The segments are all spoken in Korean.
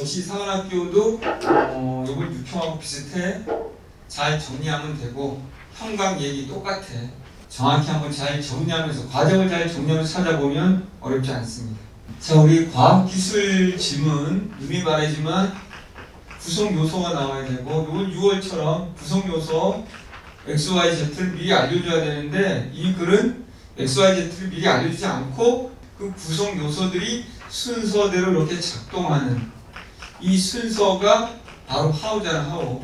역시 사관학교도 요번 6형하고 비슷해. 잘 정리하면 되고 형광 얘기 똑같아. 정확히 한번 잘 정리하면서 과정을 잘 정리하면서 찾아보면 어렵지 않습니다. 자, 우리 과학기술 지문 눈이 말하지만 구성요소가 나와야 되고 요번 6월처럼 구성요소 XYZ를 미리 알려줘야 되는데 이 글은 XYZ를 미리 알려주지 않고 그 구성요소들이 순서대로 이렇게 작동하는 이 순서가 바로 하우잖아, 하우.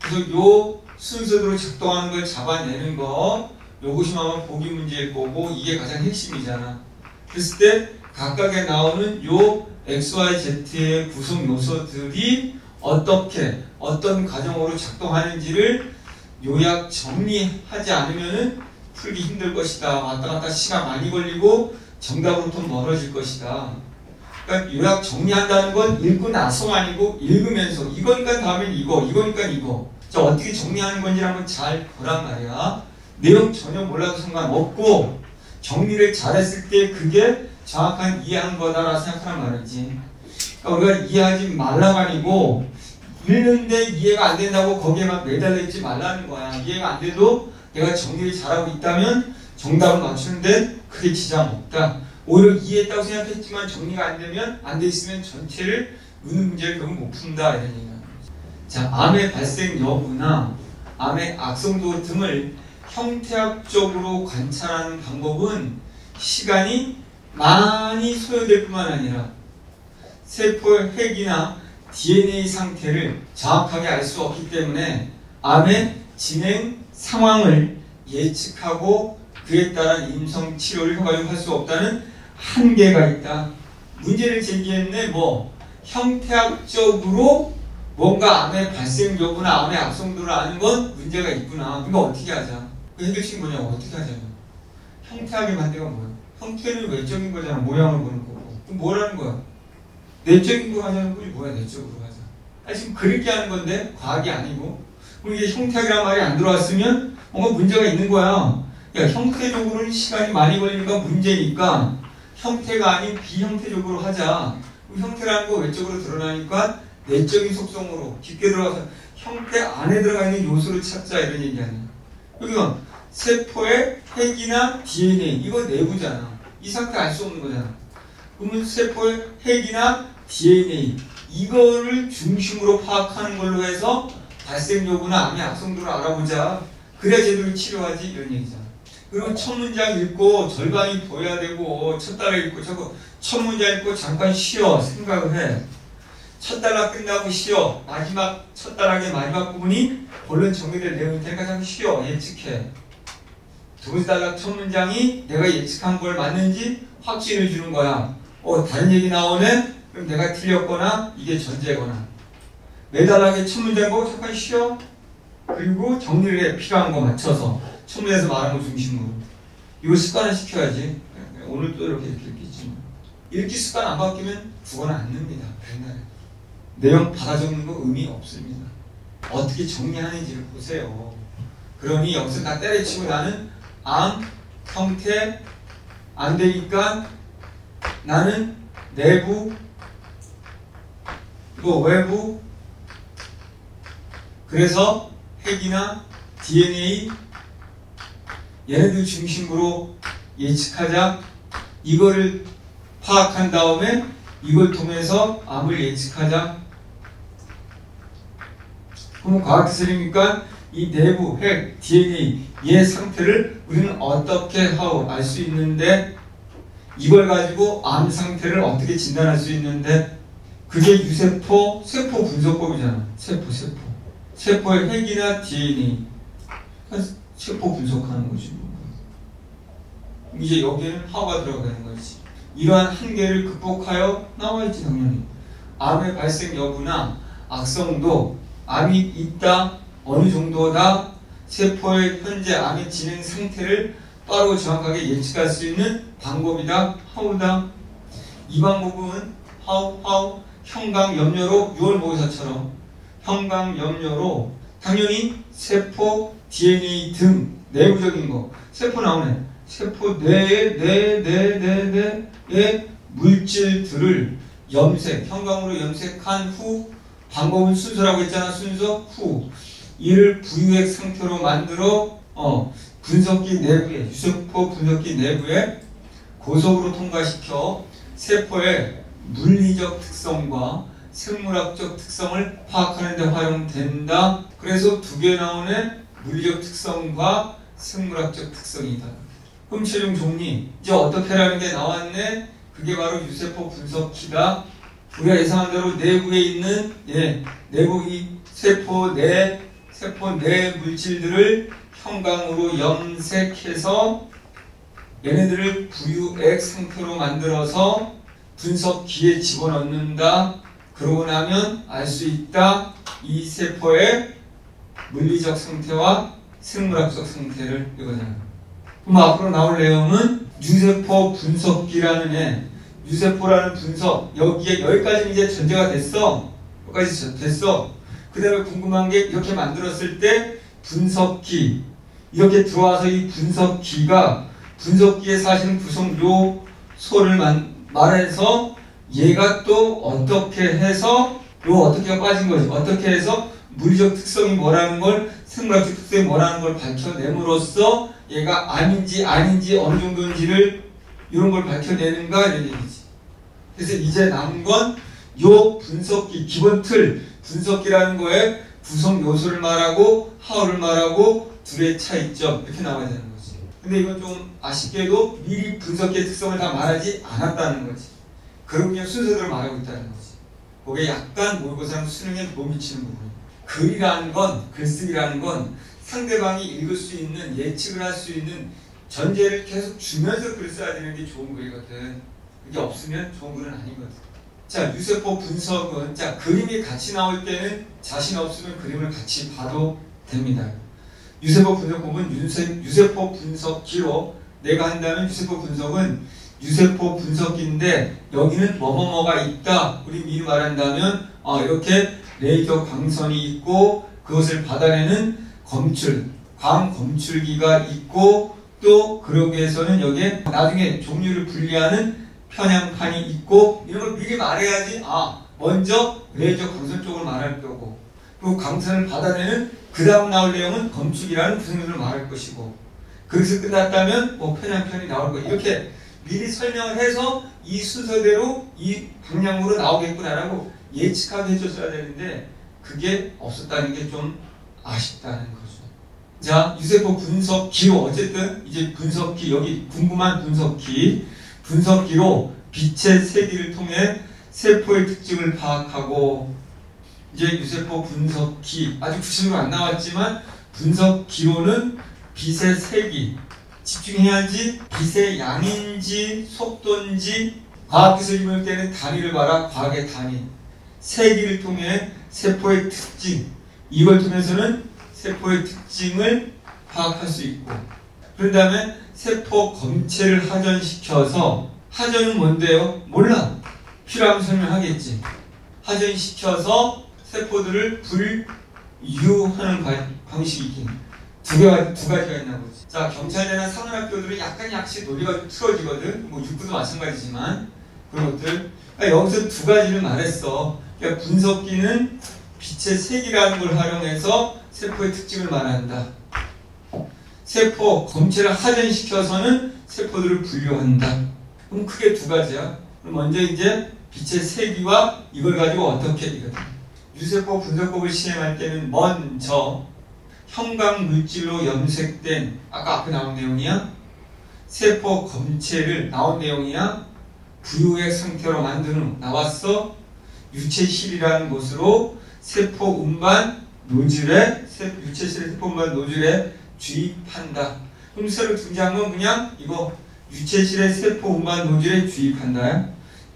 그래서 요 순서대로 작동하는 걸 잡아내는 거 요것이 아마 보기 문제일 거고 이게 가장 핵심이잖아. 그랬을 때 각각에 나오는 요 XYZ의 구성요소들이 어떻게 어떤 과정으로 작동하는지를 요약 정리하지 않으면 풀기 힘들 것이다. 왔다 갔다 시간 많이 걸리고 정답으로부터 멀어질 것이다. 그러니까 요약 정리한다는 건 읽고 나서가 아니고 읽으면서 이거니까 다음엔 이거, 이거니까 이거. 자, 어떻게 정리하는 건지 한번 잘 보란 말이야. 내용 전혀 몰라도 상관없고 정리를 잘했을 때 그게 정확한 이해한 거다라고 생각하는 말이지. 그러니까 우리가 이해하지 말라가 아니고 읽는데 이해가 안 된다고 거기에만 매달려 있지 말라는 거야. 이해가 안 돼도 내가 정리를 잘하고 있다면 정답을 맞추는데 크게 지장 없다. 오히려 이해했다고 생각했지만 정리가 안 되면 안 돼 있으면 전체를 우는 문제를 결국 못 푼다 이런 얘기야. 자, 암의 발생 여부나 암의 악성도 등을 형태학적으로 관찰하는 방법은 시간이 많이 소요될 뿐만 아니라 세포의 핵이나 DNA 상태를 정확하게 알 수 없기 때문에 암의 진행 상황을 예측하고 그에 따른 임상 치료를 효과적으로 할 수 없다는 한계가 있다. 문제를 제기했네. 뭐 형태학적으로 뭔가 암의 발생 여부나 암의 악성도를 아는 건 문제가 있구나. 그러니까 어떻게 하자. 그 해결책이 뭐냐고. 어떻게 하자고. 형태학의 반대가 뭐야. 형태는 외적인 거잖아. 모양을 보는 거고. 그럼 뭐라는 거야. 내적인 거 하자는 거지. 뭐야 내적으로 하자. 아니, 지금 그렇게 하는 건데 과학이 아니고. 그럼 이게 형태학이란 말이 안 들어왔으면 뭔가 문제가 있는 거야. 야, 형태적으로는 시간이 많이 걸리니까 문제니까 형태가 아닌 비형태적으로 하자. 그럼 형태라는 거 외적으로 드러나니까 내적인 속성으로 깊게 들어가서 형태 안에 들어가 있는 요소를 찾자 이런 얘기 아니야. 그러니까 세포의 핵이나 DNA 이거 내부잖아. 이 상태 알 수 없는 거잖아. 그러면 세포의 핵이나 DNA 이거를 중심으로 파악하는 걸로 해서 발생 여부나 암의 악성도를 알아보자. 그래야 제대로 치료하지 이런 얘기잖아. 그리고 첫 문장 읽고 절반이 보여야 되고 첫 달에 읽고 자꾸 첫 문장 읽고 잠깐 쉬어 생각을 해. 첫 달락 끝나고 쉬어. 마지막 첫 달락의 마지막 부분이 본론 정리될 내용일 테니까 잠깐 쉬어. 예측해. 두 번째 달락 첫 문장이 내가 예측한 걸 맞는지 확신해 주는 거야. 다른 얘기 나오네? 그럼 내가 틀렸거나 이게 전제거나. 매 달락의 첫 문장 보고 잠깐 쉬어. 그리고 정리를 해. 필요한 거 맞춰서. 초문에서 말한 거 중심으로. 이거 습관을 시켜야지. 오늘도 이렇게 읽겠지. 읽기 습관 안 바뀌면 국어는 안 늡니다. 맨날. 내용 받아 적는 거 의미 없습니다. 어떻게 정리하는지를 보세요. 그러니 여기서 다 때려치고 나는 암, 형태, 안 되니까 나는 내부, 뭐 외부, 그래서 핵이나 DNA, 얘네들 중심으로 예측하자. 이거를 파악한 다음에 이걸 통해서 암을 예측하자. 그럼 과학기술이니까 이 내부, 핵, DNA 얘 상태를 우리는 어떻게 하고 알 수 있는데 이걸 가지고 암 상태를 어떻게 진단할 수 있는데 그게 유세포, 세포 분석법이잖아. 세포. 세포의 핵이나 DNA. 세포 분석하는 거지. 이제 여기에는 하우가 들어가는 거지. 이러한 한계를 극복하여 나와있지 당연히. 암의 발생 여부나 악성도 암이 있다, 어느 정도다, 세포의 현재 암의 진행 상태를 빠르고 정확하게 예측할 수 있는 방법이다, 하우다. 이 방법은 하우, 형광 염료로 6월 모의사처럼 형광 염료로 당연히 세포, DNA 등 내부적인 거. 세포 나오네. 세포 뇌의 물질들을 염색, 형광으로 염색한 후 방법은 순서라고 했잖아. 순서 후 이를 부유액 상태로 만들어 분석기 내부에 유세포 분석기 내부에 고속으로 통과시켜 세포의 물리적 특성과 생물학적 특성을 파악하는 데 활용된다. 그래서 두 개 나오는 물리적 특성과 생물학적 특성이다. 그럼 최종 정리 이제 어떻게라는 게 나왔네. 그게 바로 유세포 분석기다. 우리가 예상한 대로 내부에 있는 내부 이 세포 내 물질들을 형광으로 염색해서 얘네들을 부유액 상태로 만들어서 분석기에 집어넣는다. 그러고 나면 알 수 있다. 이 세포의 물리적 상태와 생물학적 상태를 이거잖아. 그럼 앞으로 나올 내용은 유세포 분석기라는 유세포라는 분석 여기까지는 이제 전제가 됐어. 여기까지 됐어. 그 다음에 궁금한 게 이렇게 만들었을 때 분석기 이렇게 들어와서 이 분석기의 사실은 구성 요소를 말해서 얘가 또 어떻게 해서 요 어떻게가 빠진 거지. 어떻게 해서 물리적 특성이 뭐라는 걸 생물학적 특성이 뭐라는 걸 밝혀냄으로써 얘가 아닌지 어느 정도인지를 이런 걸 밝혀내는가 이런 얘기지. 그래서 이제 남은 건 요 분석기 기본 틀 분석기라는 거에 구성 요소를 말하고 하우를 말하고 둘의 차이점 이렇게 나와야 되는 거지. 근데 이건 좀 아쉽게도 미리 분석기의 특성을 다 말하지 않았다는 거지. 그런 게 순서대로 말하고 있다는 거지. 그게 약간 모의고사랑 수능에 도움이 치는 부분. 글이라는 건 글쓰기라는 건 상대방이 읽을 수 있는 예측을 할 수 있는 전제를 계속 주면서 글을 써야 되는 게 좋은 글이거든. 그게 없으면 좋은 글은 아니거든. 자, 유세포 분석은 자 그림이 같이 나올 때는 자신 없으면 그림을 같이 봐도 됩니다. 유세포 분석 공부는 유세포 분석기로 내가 한다면 유세포 분석은 유세포 분석기인데 여기는 뭐뭐뭐가 있다. 우리 미리 말한다면 이렇게 레이저 광선이 있고 그것을 받아내는 광검출기가 있고 또 그러기 위해서는 여기에 나중에 종류를 분리하는 편향판이 있고 이런 걸 미리 말해야지 먼저 레이저 광선 쪽을 말할 거고 그리고 광선을 받아내는 그 다음 나올 내용은 검출기라는 구성을 말할 것이고 거기서 끝났다면 편향편이 나올 거고 이렇게 미리 설명을 해서 이 순서대로 이 방향으로 나오겠구나라고 예측하게 해줬어야 되는데 그게 없었다는 게 좀 아쉽다는 거죠. 자, 유세포 분석기 어쨌든 이제 분석기 여기 궁금한 분석기로 빛의 세기를 통해 세포의 특징을 파악하고 이제 유세포 분석기 아직 구체적으로 안 나왔지만 분석기로는 빛의 세기 집중해야지 빛의 양인지 속도인지 과학기술 입을 때는 단위를 봐라 과학의 단위 세기를 통해 세포의 특징 이걸 통해서는 세포의 특징을 파악할 수 있고 그런 다음에 세포 검체를 하전시켜서 하전은 뭔데요? 몰라. 필요하면 설명하겠지. 하전시켜서 세포들을 분류하는 방식이 두 가지가 있나 보지. 자, 경찰대나 산업학교들은 약간 약식 논리가 좀 틀어지거든. 뭐 육구도 마찬가지지만 그런 것들. 그러니까 여기서 두 가지를 말했어. 그러니까 분석기는 빛의 색이라는 걸 활용해서 세포의 특징을 말한다. 세포 검체를 하전시켜서는 세포들을 분류한다. 그럼 크게 두 가지야. 그럼 먼저 이제 빛의 세기와 이걸 가지고 어떻게 이거든. 유세포 분석법을 시행할 때는 먼저 형광 물질로 염색된 아까 앞에 나온 내용이야. 세포 검체를 나온 내용이야. 부유액 상태로 만든 후 나왔어. 유체실이라는 곳으로 세포 운반 노즐에 유체실 세포 운반 노즐에 주입한다. 그럼 새로 등장한 건 그냥 이거 유체실의 세포 운반 노즐에 주입한다.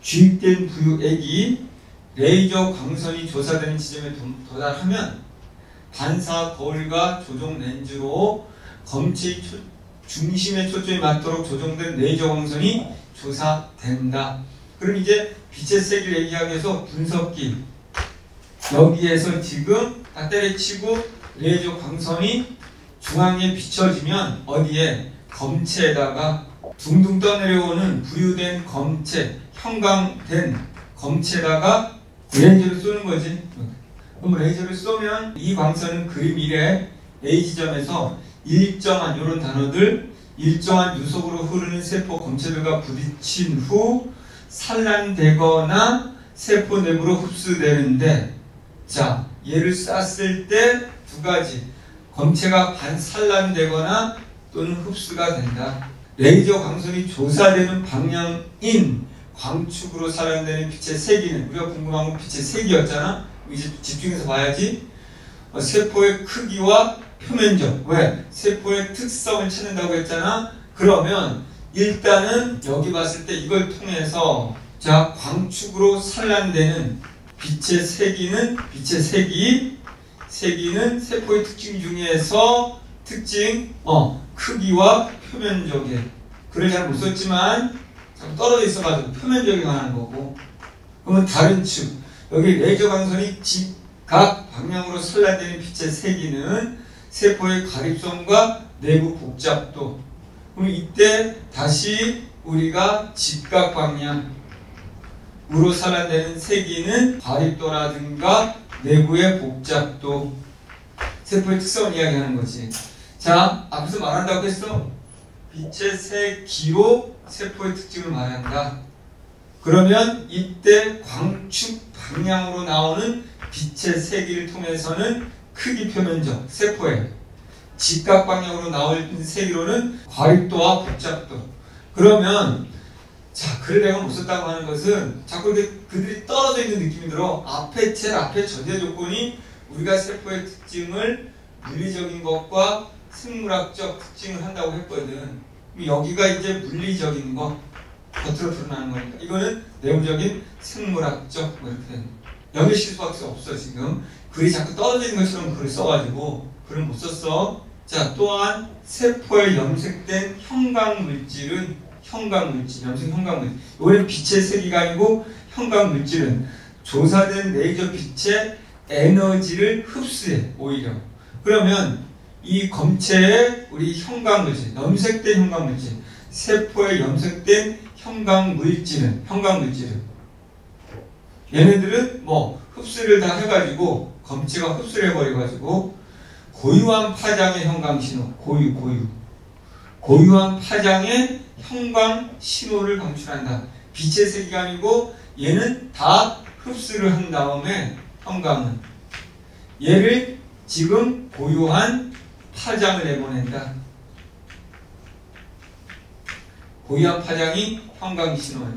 주입된 부유액이 레이저 광선이 조사되는 지점에 도달하면 반사 거울과 조종 렌즈로 검체의 중심에 초점이 맞도록 조정된 레이저 광선이 조사된다. 그럼 이제 빛의 세기를 얘기하기 위해서 분석기 여기에서 지금 다 때려치고 레이저 광선이 중앙에 비춰지면 어디에? 검체에다가 둥둥 떠내려오는 부유된 검체, 형광된 검체에다가 레이저를 쏘는 거지. 그럼 레이저를 쏘면 이 광선은 그림 1에 A 지점에서 일정한, 이런 단어들, 일정한 유속으로 흐르는 세포 검체들과 부딪힌 후 산란되거나 세포 내부로 흡수되는데, 자, 얘를 쐈을 때 두 가지, 검체가 반산란되거나 또는 흡수가 된다. 레이저 광선이 조사되는 방향인 광축으로 산란되는 빛의 세기는, 우리가 궁금한 건 빛의 세기였잖아. 이제 집중해서 봐야지. 세포의 크기와 표면적, 왜? 세포의 특성을 찾는다고 했잖아. 그러면 일단은 여기 봤을 때 이걸 통해서, 자, 광축으로 산란되는 빛의 세기는, 빛의 세기, 세기는 세포의 특징 중에서 특징, 크기와 표면적에, 글을 잘 못 썼지만 떨어져 있어가지고 표면적에 관한 거고, 그러면 다른 측, 여기 레이저 광선이 직각 방향으로 산란되는 빛의 세기는 세포의 가립성과 내부 복잡도. 그럼 이때 다시 우리가 직각 방향으로 산란되는 세기는 가립도라든가 내부의 복잡도, 세포의 특성을 이야기하는 거지. 자, 앞에서 말한다고 했어. 빛의 세기로 세포의 특징을 말한다. 그러면 이때 광축 방향으로 나오는 빛의 세기를 통해서는 크기 표면적, 세포의 직각 방향으로 나오는 세기로는 과립도와 복잡도. 그러면, 자, 글을 내가 못 썼다고 하는 것은 자꾸 이렇게 그들이 떨어져 있는 느낌이 들어. 앞에, 제일 앞에 전제 조건이 우리가 세포의 특징을 물리적인 것과 생물학적 특징을 한다고 했거든. 여기가 이제 물리적인 것, 겉으로 드러나는 거니까 이거는 내부적인 생물학적, 뭐 이렇게 여기 실수밖에 없어. 지금 글이 자꾸 떨어지는 것처럼 글을 써가지고 글을 못 썼어. 자, 또한 세포에 염색된 형광물질은, 형광물질, 염색 형광물질, 이번엔 빛의 세기가 아니고 형광물질은 조사된 레이저 빛의 에너지를 흡수해, 오히려. 그러면 이 검체에 우리 형광물질, 염색된 형광물질, 세포에 염색된 형광물질은 얘네들은 뭐 흡수를 다 해가지고 검체가 흡수를 해버려가지고 고유한 파장의 형광신호, 고유한 파장의 형광신호를 방출한다. 빛의 세기가 아니고 얘는 다 흡수를 한 다음에, 형광은 얘를 지금 고유한 파장을 내보낸다. 고유한 파장이 형광신호예요.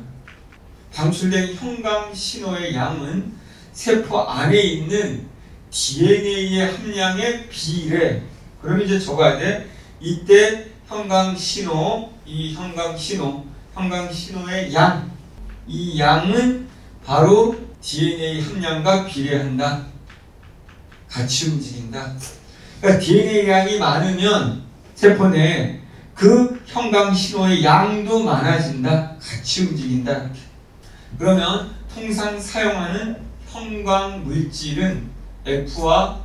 방출된 형광신호의 양은 세포 안에 있는 DNA의 함량의 비례. 그럼 이제 적어야 돼. 이때 형광신호, 이 형광신호, 형광신호의 양, 이 양은 바로 DNA 함량과 비례한다. 같이 움직인다. 그러니까 DNA 양이 많으면 세포 내에 그 형광신호의 양도 많아진다. 같이 움직인다. 이렇게. 그러면 통상 사용하는 형광물질은 F와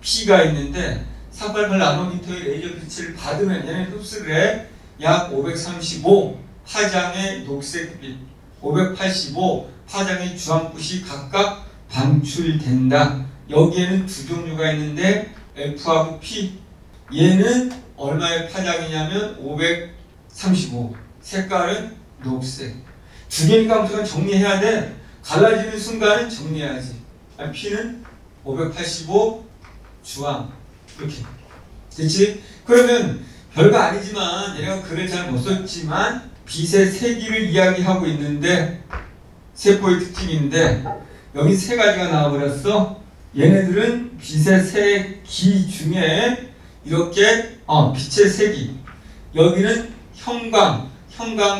P가 있는데 488나노미터의 레이저 빛을 받으면 얘는 흡수를 해. 약 535 파장의 녹색빛, 585 파장의 주황빛이 각각 방출된다. 여기에는 두 종류가 있는데 F하고 P, 얘는 얼마의 파장이냐면 535, 색깔은 녹색. 두 개니까 아무튼 정리해야 돼. 갈라지는 순간은 정리해야지. P는 585 주황, 이렇게 됐지? 그러면 별거 아니지만, 얘가 글을 잘 못 썼지만 빛의 세기를 이야기하고 있는데, 세포의 특징인데 여기 세 가지가 나와버렸어. 얘네들은 빛의 세기 중에 이렇게 빛의 세기, 여기는 형광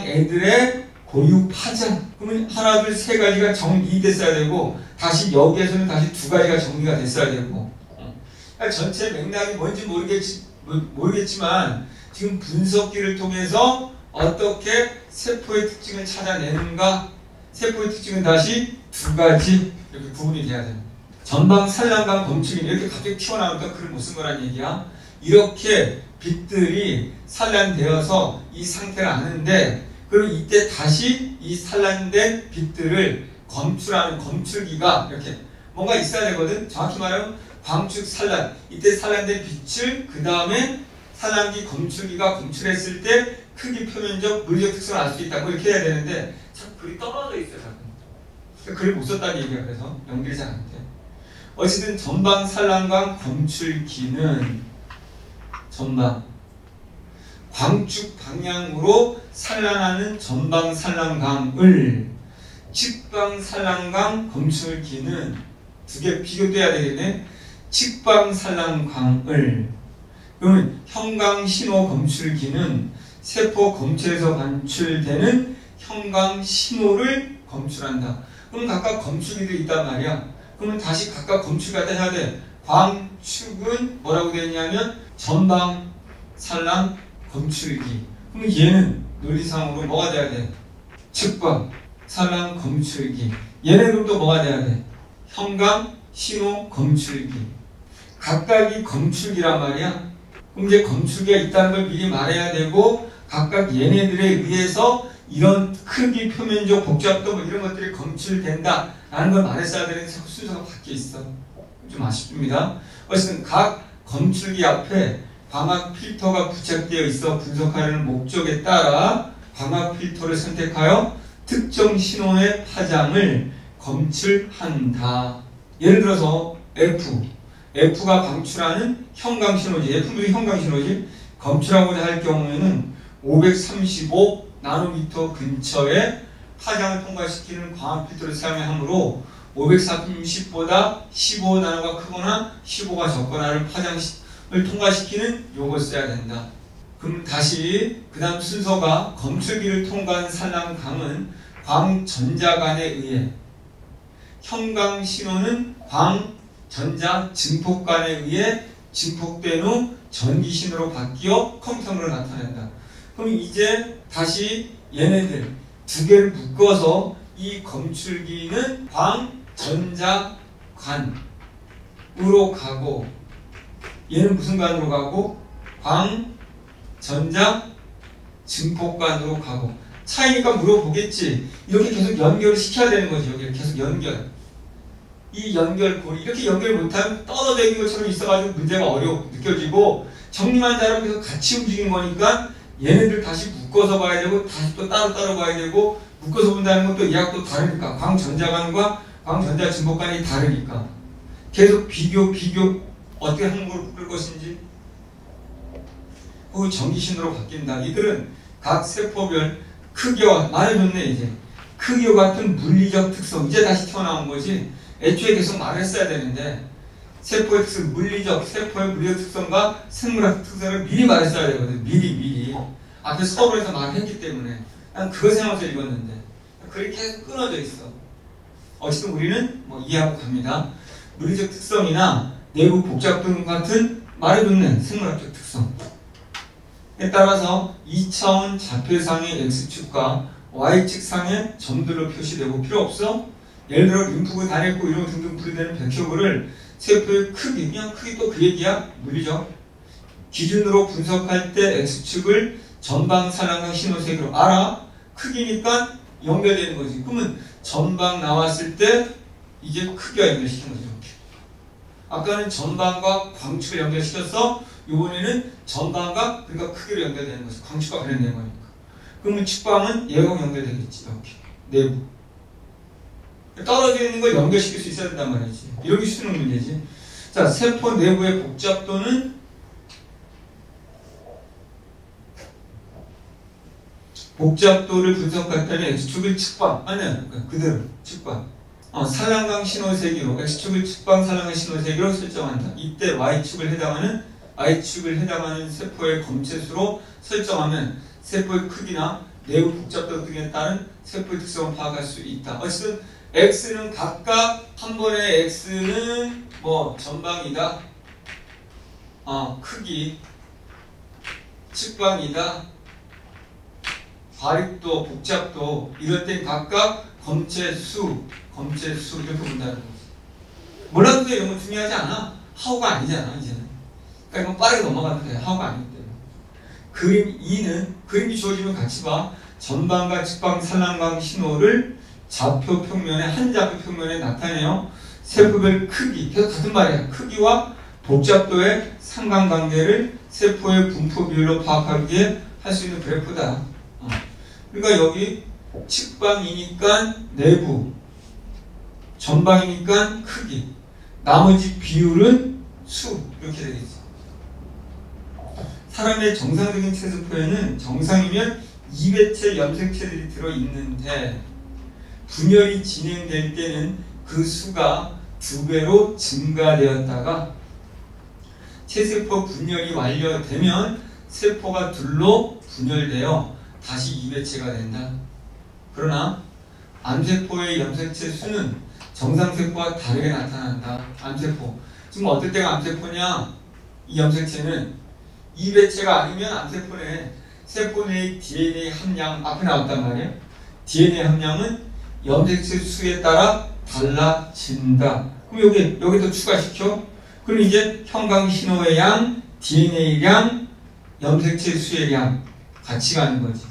애들의 고유 파장. 그러면 하나 둘 세 가지가 정리됐어야 되고, 다시 여기에서는 다시 두 가지가 정리가 됐어야 되고, 그러니까 전체 맥락이 뭔지 모르겠지만 지금 분석기를 통해서 어떻게 세포의 특징을 찾아내는가, 세포의 특징은 다시 두 가지 이렇게 구분이 돼야 돼요. 전방 산란과 검출이 이렇게 갑자기 튀어나오니까 글을 못 쓴 거란 얘기야. 이렇게 빛들이 산란되어서 이 상태를 아는데, 그리고 이때 다시 이 산란된 빛들을 검투라는 검투기가 이렇게 뭔가 있어야 되거든. 정확히 말하면 광축 산란, 이때 산란된 빛을 그 다음에 산란기 검출기가 검출했을 때 크기, 표면적, 물리적 특성을 알 수 있다고 이렇게 해야 되는데 자꾸 글이 떨어져 있어요. 자꾸 글을 못 썼다는 얘기야. 그래서 연결이 잘 안 돼. 어쨌든 전방 산란광 검출기는 전방 광축 방향으로 산란하는 전방 산란광을 측방 산란광 검출기는 두 개 비교돼야 되겠네. 측방 산란광을, 그러면 형광 신호 검출기는 세포 검체에서 반출되는 형광 신호를 검출한다. 그럼 각각 검출기도 있단 말이야. 그러면 다시 각각 검출기가 해야 돼. 광축은 뭐라고 되냐면 전방 산란 검출기. 그럼 얘는 논리상으로 뭐가 돼야 돼? 측방 산란 검출기. 얘네 그럼 또 뭐가 돼야 돼? 형광 신호 검출기. 각각이 검출기란 말이야. 그럼 이제 검출기가 있다는 걸 미리 말해야 되고, 각각 얘네들에 의해서 이런 크기, 표면적, 복잡도 뭐 이런 것들이 검출된다 라는 걸 말했어야 되는 순서가 밖에 있어. 좀 아쉽습니다. 어쨌든 각 검출기 앞에 광학 필터가 부착되어 있어 분석하려는 목적에 따라 광학 필터를 선택하여 특정 신호의 파장을 검출한다. 예를 들어서 F가 방출하는 형광신호지. F도 형광신호지. 검출하고자 할 경우에는 535 나노미터 근처에 파장을 통과시키는 광학 필터를 사용하므로 530보다 15 나노가 크거나 15가 적거나 하는 파장을 통과시키는 요걸 써야 된다. 그럼 다시 그 다음 순서가 검출기를 통과한 산란광은 광전자관에 의해, 형광신호는 광전자 증폭관에 의해 증폭된 후 전기신호로 바뀌어 컴퓨터로 나타낸다. 그럼 이제 다시 얘네들 두 개를 묶어서 이 검출기는 광전자관으로 가고, 얘는 무슨 관으로 가고? 광전자 증폭관으로 가고. 차이니까 물어보겠지. 이렇게 계속 연결을 시켜야 되는 거지. 여기 계속 연결, 이 연결고리 이렇게 연결 못하면 떨어지는 것처럼 있어가지고 문제가 어려워 느껴지고, 정리만 잘하면 계속 같이 움직이는 거니까 얘네들 다시 묶어서 봐야 되고, 다시 또 따로따로 봐야 되고, 묶어서 본다는 것도 얘가 또 다르니까, 광전자관과 광전자증폭관이 다르니까 계속 비교 어떻게 항목으로 묶을 것인지. 그 전기신호로 바뀐다. 이들은 각 세포별 크기와, 말해줬네 이제, 크기와 같은 물리적 특성, 이제 다시 튀어나온 거지. 애초에 계속 말했어야 되는데 세포의 특성, 세포의 물리적 특성과 생물학 특성을 미리 말했어야 되거든. 미리 앞에 서론에서 말했기 때문에 난 그거 생각해서 읽었는데 그렇게 계속 끊어져 있어. 어쨌든 우리는 뭐 이해하고 갑니다. 물리적 특성이나 내부 복잡 등 같은, 말해줬네 생물학적 특성 에 따라서 2차원 좌표상의 X축과 Y축상의 점들로 표시되고, 필요 없어. 예를 들어 림프구, 단핵구 이런 등등 분류되는 백혈구를 세포의 크기, 그냥 크기 또 그 얘기야. 물리적 기준으로 분석할 때 X축을 전방 산란광 신호색으로 알아. 크기니까 연결되는 거지. 그러면 전방 나왔을 때 이게 크기와 연결시키는 거죠. 이렇게. 아까는 전방과 광축을 연결시켰어. 이번에는 전방과, 그러니까 크기로 연결되는 것이 광축과 관련된 거니까. 그러면 측방은 얘하고 연결되겠지. 이렇게 내부 떨어져 있는 걸 연결시킬 수 있어야 된단 말이지. 여기 수능 문제지. 자, 세포 내부의 복잡도는 복잡도를 분석할 때는 X축을 측방, 아니야 그대로 측방, 산란광 신호 세기로, X축을 측방 산란광 신호 세기로 설정한다. 이때 Y축을 해당하는 세포의 검체수로 설정하면 세포의 크기나 내부 복잡도 등에 따른 세포의 특성을 파악할 수 있다. 어쨌든 X는 각각, 한 번의 X는 뭐 전방이다, 크기, 측방이다, 발육도, 복잡도, 이럴 땐 각각 검체수 이렇게 본다는 거지. 몰라도 이런 건 중요하지 않아. 하우가 아니잖아 이제는. 그러니까 이건 빠르게 넘어가도 돼. 하우가 아니기 때문에. 그림 2는, 그림이 주어지면 같이 봐. 전방과 측방 산란광 신호를 좌표 평면에, 한 좌표 평면에 나타내요. 세포별 크기, 계속 같은 말이에요. 크기와 복잡도의 상관관계를 세포의 분포 비율로 파악하기에 할 수 있는 그래프다. 그러니까 여기 측방이니까 내부, 전방이니까 크기, 나머지 비율은 수, 이렇게 되겠죠. 사람의 정상적인 체세포에는 정상이면 2배체 염색체들이 들어있는데 분열이 진행될 때는 그 수가 2배로 증가되었다가 체세포 분열이 완료되면 세포가 둘로 분열되어 다시 2배체가 된다. 그러나 암세포의 염색체 수는 정상세포와 다르게 나타난다. 암세포. 지금 어떨 때가 암세포냐? 이 염색체는 2배체가 아니면 암세포네. 세포 내의 DNA 함량 앞에 나왔단 말이에요. DNA 함량은 염색체 수에 따라 달라진다. 그럼 여기도 추가시켜. 그럼 이제 형광신호의 양, DNA량, 염색체 수의 양 같이 가는 거지.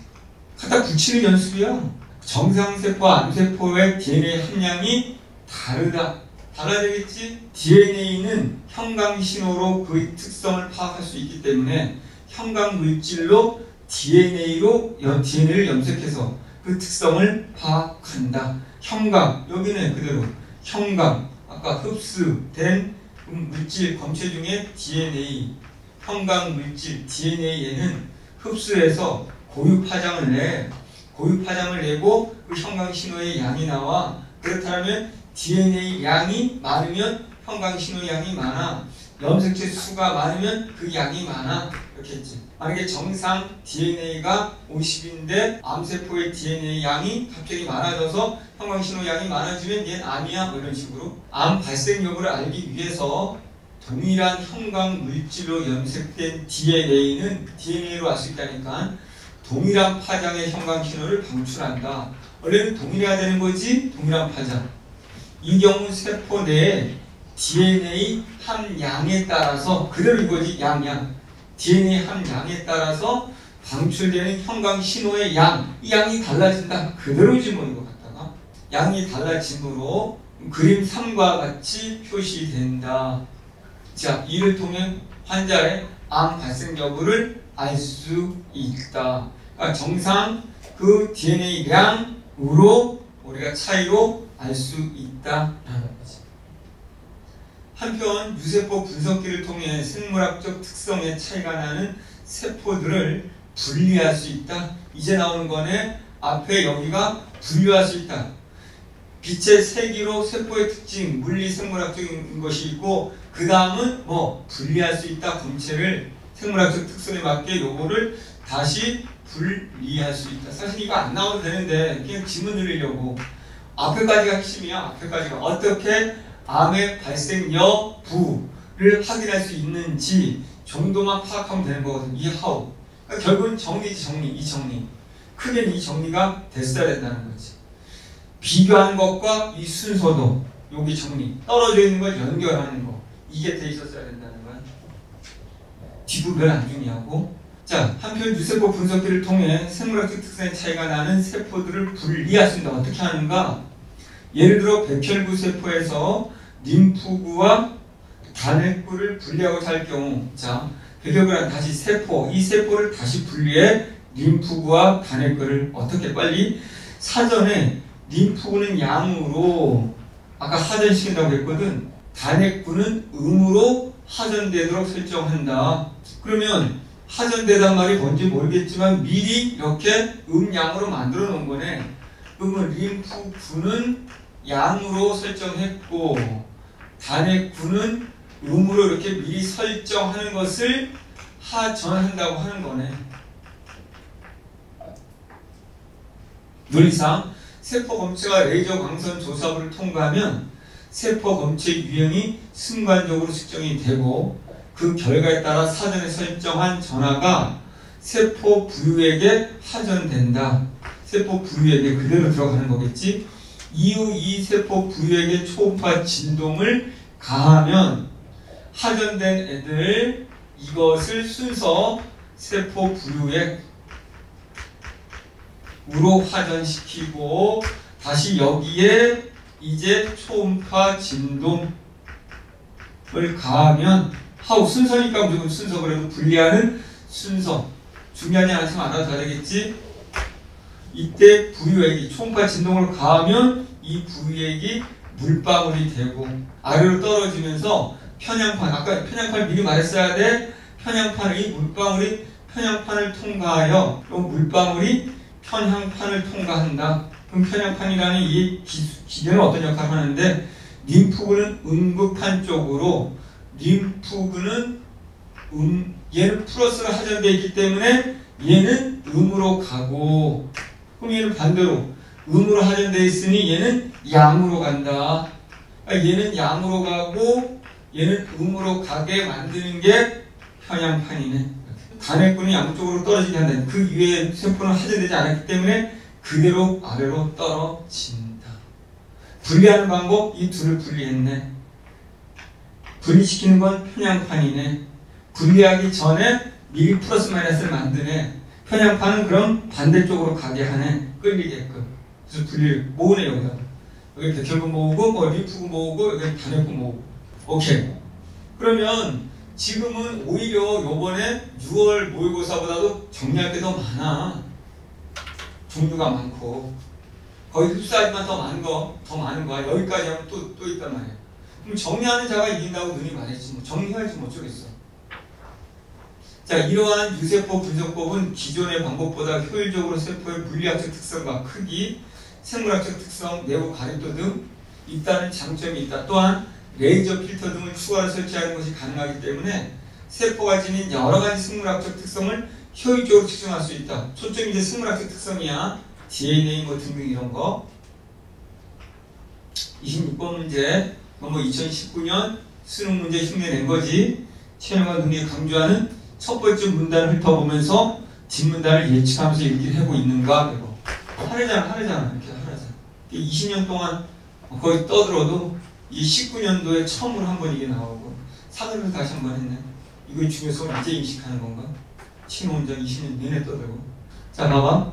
갖다 붙이는 연습이야. 정상세포와 암세포의 DNA 함량이 다르다. 달라야 되겠지? DNA는 형광신호로 그의 특성을 파악할 수 있기 때문에 형광물질로 DNA를 염색해서 그 특성을 파악한다. 형광, 여기는 그대로 형광, 아까 흡수된 물질 검체 중에 DNA, 형광 물질 DNA에는 흡수해서 고유파장을 내, 고유파장을 내고 그 형광신호의 양이 나와. 그렇다면 DNA 양이 많으면 형광신호 양이 많아. 염색체 수가 많으면 그 양이 많아. 이렇게 했지. 만약에 정상 DNA가 50인데 암세포의 DNA 양이 갑자기 많아져서 형광신호 양이 많아지면 얘는 암이야. 뭐 이런 식으로. 암 발생 여부를 알기 위해서 동일한 형광물질로 염색된 DNA는 DNA로 알 수 있다니까. 동일한 파장의 형광신호를 방출한다. 원래는 동일해야 되는 거지. 동일한 파장. 이 경우 세포 내에 DNA 함량에 따라서 그대로 이거지. 양양. DNA 함량에 따라서 방출되는 형광신호의 양, 이 양이 달라진다. 그대로지 뭐 이거 갖다가. 양이 달라짐으로 그림 3과 같이 표시된다. 자, 이를 통해 환자의 암 발생 여부를 알 수 있다. 그러니까 정상 그 DNA 양으로 우리가 차이로 알 수 있다. 한편 유세포 분석기를 통해 생물학적 특성의 차이가 나는 세포들을 분리할 수 있다. 이제 나오는 거네. 앞에 여기가 분류할 수 있다. 빛의 세기로 세포의 특징, 물리 생물학적인 것이 있고 그 다음은 뭐 분리할 수 있다. 검체를 생물학적 특성에 맞게 요거를 다시 분리할 수 있다. 사실 이거 안 나와도 되는데 그냥 지문 드리려고. 앞에까지가 핵심이야. 앞에까지가 어떻게 암의 발생 여부를 확인할 수 있는지 정도만 파악하면 되는 거거든요. 이 하우. 그러니까 결국은 정리지, 정리. 이 정리. 크게는 이 정리가 됐어야 된다는 거지. 비교한 것과 이 순서도 여기 정리. 떨어져 있는 걸 연결하는 거. 이게 돼 있었어야 된다는 거야. 뒷부분 안 중요하고. 자, 한편 유세포 분석기를 통해 생물학적 특성의 차이가 나는 세포들을 분리할 수 있다. 어떻게 하는가? 예를 들어 백혈구 세포에서 림프구와 단핵구를 분리하고 살 경우, 자, 백혈구란 다시 세포, 이 세포를 다시 분리해 림프구와 단핵구를 어떻게 빨리 사전에 림프구는 양으로 아까 하전시킨다고 했거든. 단핵구는 음으로 하전되도록 설정한다. 그러면 하전되단 말이 뭔지 모르겠지만 미리 이렇게 음양으로 만들어 놓은 거네. 그러면 림프구는 양으로 설정했고 단핵구는 음으로 이렇게 미리 설정하는 것을 하전한다고 하는 거네. 논리상 세포 검체가 레이저 광선 조사부를 통과하면 세포 검체 유형이 순간적으로 측정이 되고 그 결과에 따라 사전에 설정한 전하가 세포 부유에게 하전된다. 세포 부유에게 그대로 들어가는 거겠지. 이후 이 세포 부유에게 초음파 진동을 가하면 하전된 애들 이것을 순서 세포 부유액으로 하전시키고 다시 여기에 이제 초음파 진동을 가하면 하우 순서니까 무조건 순서. 그래도 분리하는 순서 중요하지 않지만 알아서 잘하겠지. 이때 부유액이 초음파 진동을 가하면 이 부유액이 물방울이 되고 아래로 떨어지면서 편향판, 아까 편향판을 미리 말했어야 돼. 편향판이 물방울이 편향판을 통과하여, 그럼 물방울이 편향판을 통과한다. 그럼 편향판이라는 이 기계는 어떤 역할을 하는데, 림프근은 음극판 쪽으로, 림프근은 얘는 플러스가 하전되어 있기 때문에 얘는 음으로 가고, 그럼 얘는 반대로 음으로 하전되어 있으니 얘는 양으로 간다. 그러니까 얘는 양으로 가고 얘는 음으로 가게 만드는 게 편향판이네. 단핵근이 양쪽으로 떨어지게 한다. 그 위에 세포는 하전되지 않았기 때문에 그대로 아래로 떨어진다. 분리하는 방법, 이 둘을 분리했네. 분리시키는 건 편향판이네. 분리하기 전에 미리 플러스 마이너스를 만드네. 편향판은 그럼 반대쪽으로 가게 하네. 끌리게끔. 그래서 분리를 모으네, 여기다. 여기 백혈근 모으고, 뭐 림프근 모으고, 여기 단핵근 모으고. 오케이. 그러면 지금은 오히려 요번에 6월 모의고사보다도 정리할 게 더 많아. 종류가 많고 거의 흡수하지만 더 많은 거야. 여기까지 하면 또 있단 말이야. 그럼 정리하는 자가 이긴다고 눈이 말했지. 뭐 정리해야지 뭐 어쩌겠어. 자, 이러한 유세포 분석법은 기존의 방법보다 효율적으로 세포의 물리학적 특성과 크기, 생물학적 특성, 내부 가림도 등 있다는 장점이 있다. 또한 레이저 필터 등을 추가로 설치하는 것이 가능하기 때문에 세포가 지닌 여러 가지 생물학적 특성을 효율적으로 측정할 수 있다. 초점이 이제 생물학적 특성이야. DNA 뭐 등등 이런 거. 26번 문제. 뭐 2019년 수능 문제 흉내낸 거지. 체험과 능력이 강조하는 첫 번째 문단을 훑어보면서 뒷문단을 예측하면서 읽기를 하고 있는가? 이거. 하루잖아. 이렇게 하루잖아. 20년 동안 거의 떠들어도 이 19년도에 처음으로 한 번 이게 나오고, 사전을 다시 한 번 했네. 이거 중에서 이제 인식하는 건가? 친원장 20년 내내 떠들고. 자, 봐봐.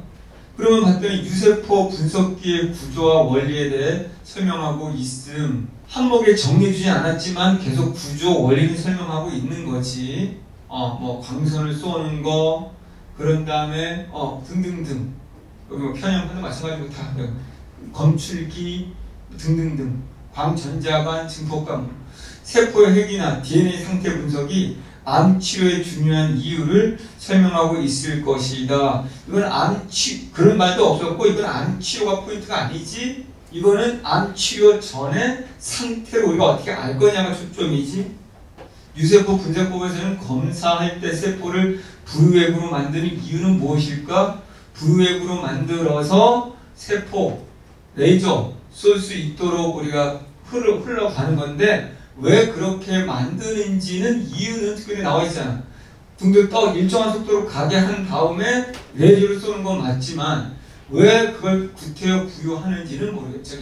그러면 봤더니 유세포 분석기의 구조와 원리에 대해 설명하고 있음. 항목에 정리해주지 않았지만 계속 구조 원리를 설명하고 있는 거지. 뭐 광선을 쏘는 거, 그런 다음에 등등등. 여기 뭐 편향판도 마찬가지고 다 검출기 등등등. 광전자관, 증폭감. 세포의 핵이나 DNA 상태 분석이 암치료의 중요한 이유를 설명하고 있을 것이다. 이건 암치, 그런 말도 없었고, 이건 암치료가 포인트가 아니지. 이거는 암치료 전에 상태를 우리가 어떻게 알 거냐가 초점이지. 유세포 분석법에서는 검사할 때 세포를 부유액으로 만드는 이유는 무엇일까? 부유액으로 만들어서 세포, 레이저 쏠 수 있도록 우리가 흘러가는 건데, 왜 그렇게 만드는지는, 이유는 특별히 나와 있잖아. 둥둥 떠 일정한 속도로 가게 한 다음에 레이저를 쏘는 건 맞지만, 왜 그걸 구태여 부여하는지는 모르겠죠.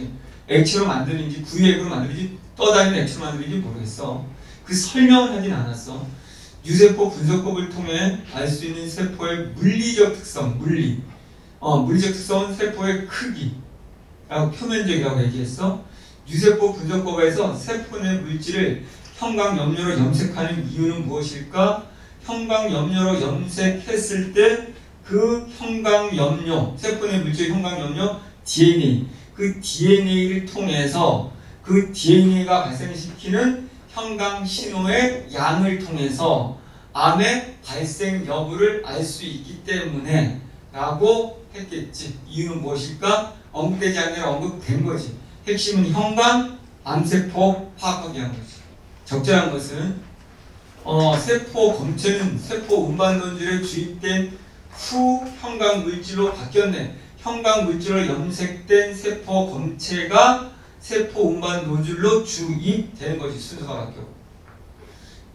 액체로 만드는지, 구유액으로 만드는지, 떠다니는 액체로 만드는지 모르겠어. 그 설명을 하진 않았어. 유세포 분석법을 통해 알 수 있는 세포의 물리적 특성, 물리적 특성은 세포의 크기라고 표면적이라고 얘기했어. 유세포 분석법에서 세포 내 물질을 형광염료로 염색하는 이유는 무엇일까? 형광염료로 염색했을 때 그 형광염료, 세포 내 물질 형광염료 DNA, 그 DNA를 통해서 그 DNA가 발생시키는 형광신호의 양을 통해서 암의 발생 여부를 알 수 있기 때문에 라고 했겠지. 이유는 무엇일까? 언급되지 않느라 언급된 거지. 핵심은 형광, 암세포 파악하게 한 거죠. 적절한 것은 세포 검체는 세포 음반 논줄에 주입된 후 형광 물질로 바뀌었네. 형광 물질로 염색된 세포 검체가 세포 음반 논줄로 주입되는 것이 순서가 바뀌었고,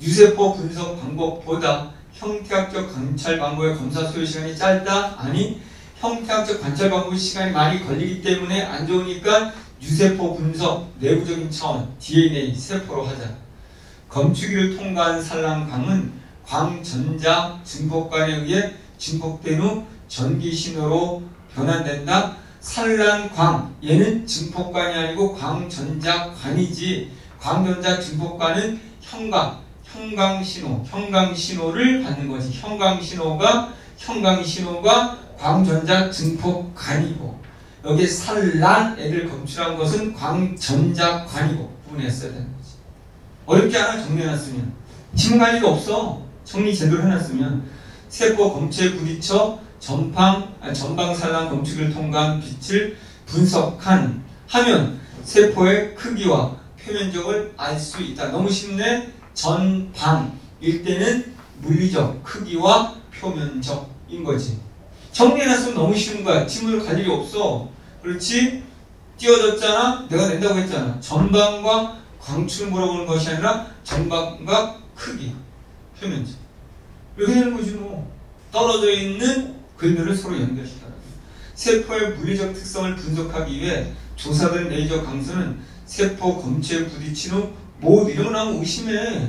유세포 분석 방법보다 형태학적 관찰 방법의 검사 소요 시간이 짧다. 아니, 형태학적 관찰 방법의 시간이 많이 걸리기 때문에 안 좋으니까 유세포 분석, 내부적인 차원, DNA, 세포로 하자. 검출기를 통과한 산란광은 광전자 증폭관에 의해 증폭된 후 전기신호로 변환된다. 산란광, 얘는 증폭관이 아니고 광전자관이지, 광전자증폭관은 형광신호, 형광신호를 받는 거지. 형광신호가 광전자증폭관이고, 여기 산란 애들 검출한 것은 광전자관이고, 구분했어야 되는 거지. 어렵게 하나 정리해놨으면, 지문 갈 일이 없어. 정리 제대로 해놨으면. 세포 검체에 부딪혀 전방산란 검출을 통과한 빛을 분석한 하면 세포의 크기와 표면적을 알 수 있다. 너무 쉽네. 전방일 때는 물리적 크기와 표면적인 거지. 정리해놨으면 너무 쉬운 거야. 지문을 갈 일이 없어. 그렇지? 띄워졌잖아. 내가 낸다고 했잖아. 전방과 광축을 물어보는 것이 아니라 전방과 크기, 표면적. 이렇게 되는 거지 뭐. 떨어져 있는 글들을 서로 연결시켜라. 세포의 물리적 특성을 분석하기 위해 조사된 레이저 강선은 세포 검체에 부딪힌 후 모두 일어나면 의심해.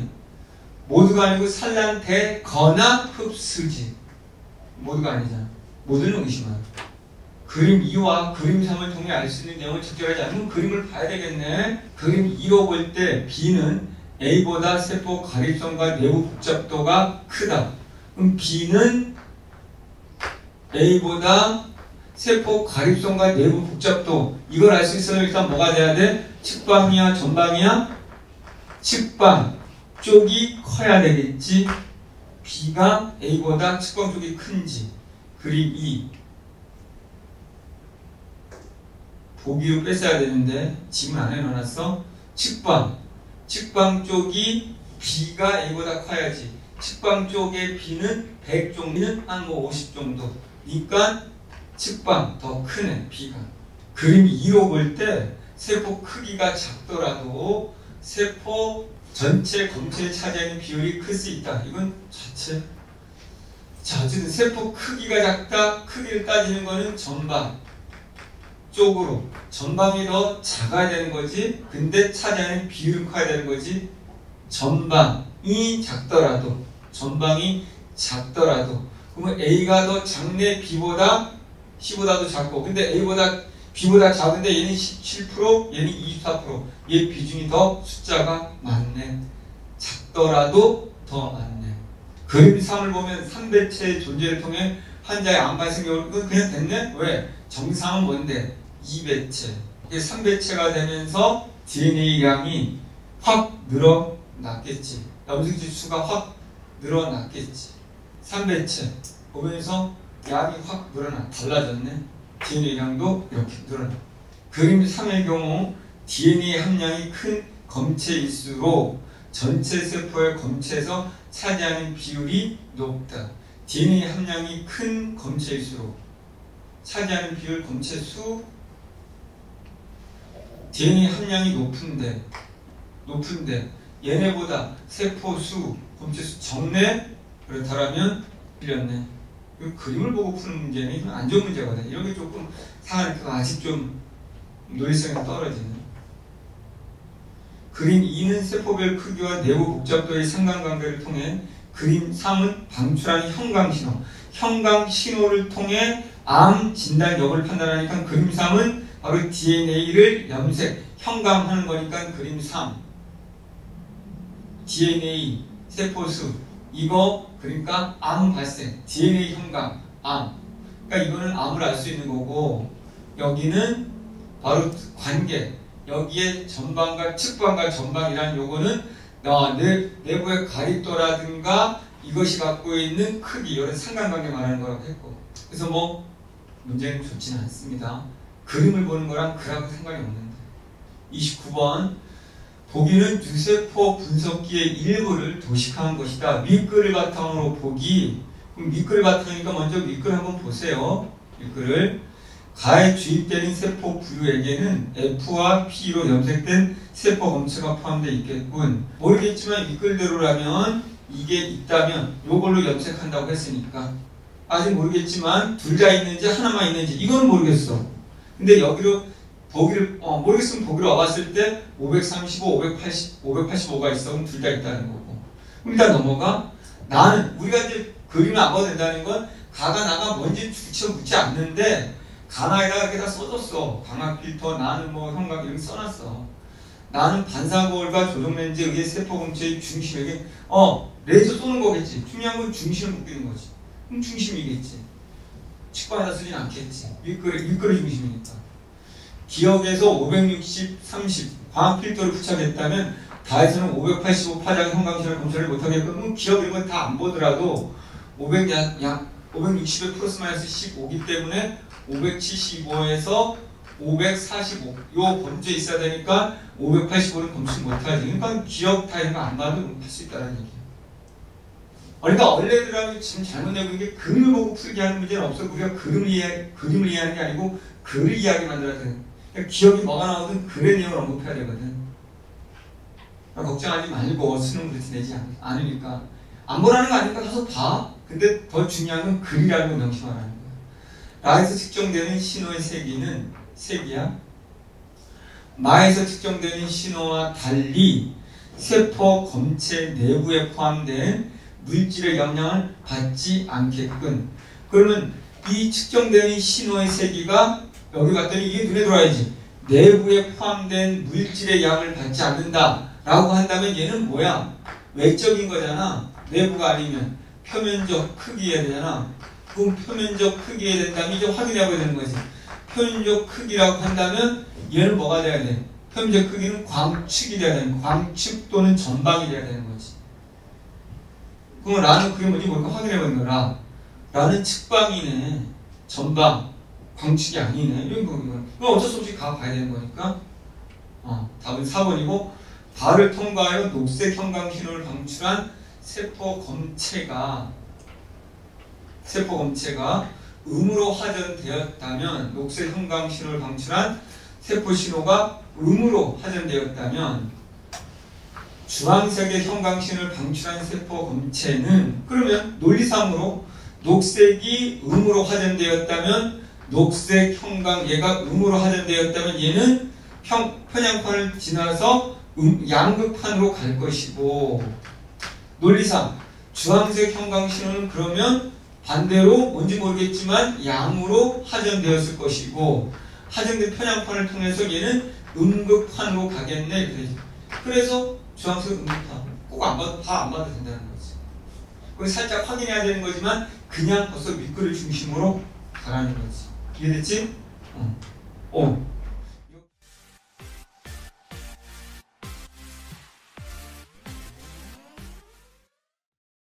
모두가 아니고 산란되거나 흡수지. 모두가 아니잖아. 모두는 의심하라. 그림 2와 그림 3을 통해 알 수 있는 내용을 적절하지 않으면 그림을 봐야 되겠네. 그림 2로 볼 때 B는 A보다 세포 가립성과 내부 복잡도가 크다. 그럼 B는 A보다 세포 가립성과 내부 복잡도, 이걸 알 수 있으면 일단 뭐가 돼야 돼? 측방이야, 전방이야? 측방 쪽이 커야 되겠지. B가 A보다 측방 쪽이 큰지. 그림 2 보기로 뺐어야 되는데 지문 안 해놨어. 측방 쪽이 B가 A보다 커야지. 측방 쪽의 B는 100 정도는 한 뭐 50 정도. 그러니까 측방 더 크네, B가. 그림 2로 볼 때 세포 크기가 작더라도 세포 전체 검체에 차지하는 비율이 클 수 있다. 이건 자체. 자, 어쨌든 세포 크기가 작다. 크기를 따지는 거는 전방 쪽으로, 전방이 더 작아야 되는 거지. 근데 차지하는 비율은 커야 되는 거지. 전방이 작더라도 그러면 A가 더 작네. C보다도 작고. 근데 B보다 작은데 얘는 17%, 얘는 24%. 얘 비중이 더 숫자가 많네. 작더라도 더 많네. 그림 3을 보면 상대체의 존재를 통해 환자의 암 발생 경우는 그냥 됐네. 왜? 정상은 뭔데? 2배체. 3배체가 되면서 DNA량이 확 늘어났겠지. 염증지 수가 확 늘어났겠지. 3배체 보면서 양이 확 늘어나. 달라졌네. DNA량도 이렇게 늘어나. 그림 3의 경우 DNA 함량이 큰 검체일수록 전체 세포의 검체에서 차지하는 비율이 높다. DNA 함량이 큰 검체일수록 차지하는 비율, 검체 수, DNA 함량이 높은데 얘네보다 세포 수, 검체 수 적네. 그렇다라면 틀렸네. 이 그림을 보고 푸는 문제는 이건 안 좋은 문제거든. 이런 게 조금 상하니까 아직 좀 논리성이 떨어지는. 그림 2는 세포별 크기와 내부 복잡도의 상관관계를 통해, 그림 3은 방출하는 형광신호를 통해 암 진단 여부를 판단하니까 그림 3은 바로 DNA를 염색, 형광하는 거니까 그림 3. DNA, 세포수, 이거 그러니까 암 발생, DNA 형광, 암. 그러니까 이거는 암을 알 수 있는 거고, 여기는 바로 관계, 여기에 전방과 측방과 전방이라는 요거는 내부의 가립도라든가 이것이 갖고 있는 크기, 이런 상관관계 말하는 거라고 했고. 그래서 뭐 문제는 좋지는 않습니다. 그림을 보는 거랑 그랑 상관이 없는데. 29번 보기는 유세포 분석기의 일부를 도식한 것이다. 윗글을 바탕으로 보기. 그럼 윗글 바탕이니까 먼저 윗글 한번 보세요. 윗글을 가에 주입되는 세포 부유액에는 F와 P로 염색된 세포 검체가 포함되어 있겠군. 모르겠지만 윗글대로라면 이게 있다면 요걸로 염색한다고 했으니까. 아직 모르겠지만 둘 다 있는지 하나만 있는지 이건 모르겠어. 근데 여기로 보기를 모르겠으면 보기로 와봤을 때 535, 580, 585가 있어. 그럼 둘 다 있다는 거고. 그럼 일단 넘어가. 우리가 이제 그림을 안 봐도 된다는 건 가가 나가 뭔지 주쳐 묻지 않는데 가마에다가 게다 써줬어. 광학 필터, 나는 뭐 형광등 써놨어. 나는 반사 거울과 조정 렌즈에 의해 세포 검체의 중심에게 레이저 쏘는 거겠지. 중요한 건 중심을 묶이는 거지. 그럼 중심이겠지. 측방에다 쓰진 않겠지. 윗거리 중심이니까. 기억에서 560, 30 광학 필터를 부착했다면 다에서는 585 파장 형광선을 검사를 못하게끔 기억 이런 건 다 안 보더라도 560에 플러스 마이너스 15기 때문에 575에서 545 요 범주에 있어야 되니까 585는 검출 못하지. 그러니까 기억 타임을 안 봐도 못 할 수 있다는 얘기예요. 그러니까 원래들하고 지금 잘못되고 있는 게 그림을 보고 풀게 하는 문제는 없어. 우리가 그림을 이해하는 게 아니고 글을 이해하게 만들어야 돼. 그러니까 기억이 뭐가 나오든 글의 내용을 언급해야 되거든. 그러니까 걱정하지 말고 수능 그렇게 내지 않으니까 안 보라는 거 아니니까 가서 봐. 근데 더 중요한 건 글이라는 걸 명심하라는 거야. 라에서 측정되는 신호의 세기는 세기야. 마에서 측정되는 신호와 달리 세포 검체 내부에 포함된 물질의 영향을 받지 않게끔. 그러면 이 측정되는 신호의 세기가 여기 갔더니 이게 눈에 들어와야지. 내부에 포함된 물질의 양을 받지 않는다 라고 한다면 얘는 뭐야? 외적인 거잖아. 내부가 아니면 표면적 크기에 되잖아. 그럼 표면적 크기에 된다면 이제 확인하고 되는 거지. 표면적 크기라고 한다면 얘는 뭐가 돼야 돼? 표면적 크기는 광축이 돼야 되는 거야. 광축 또는 전방이 돼야 되는 거지. 그럼 라는 그게 뭐지? 뭘까 확인해 보는 거라. 라는 측방이네. 전방. 광축이 아니네. 이런 거구나. 그럼 어쩔 수 없이 가봐야 되는 거니까. 답은 4번이고 발을 통과하여 녹색 형광 신호를 방출한 세포 검체가 음으로 화전되었다면, 녹색 형광 신호를 방출한 세포 신호가 음으로 화전되었다면, 주황색의 형광 신호를 방출한 세포 검체는 그러면 논리상으로 녹색이 음으로 화전되었다면, 녹색 형광 얘가 음으로 화전되었다면 얘는 편향판을 지나서 양극판으로 갈 것이고, 논리상 주황색 형광신호는 그러면 반대로 뭔지 모르겠지만 양으로 화전되었을 것이고, 화전된 편향판을 통해서 얘는 음극판으로 가겠네. 그래서 주황색 음극판 꼭 안 봐도 다 안 봐도 된다는 거지. 그걸 살짝 확인해야 되는 거지만 그냥 벌써 윗글을 중심으로 가라는 거지. 이해됐지?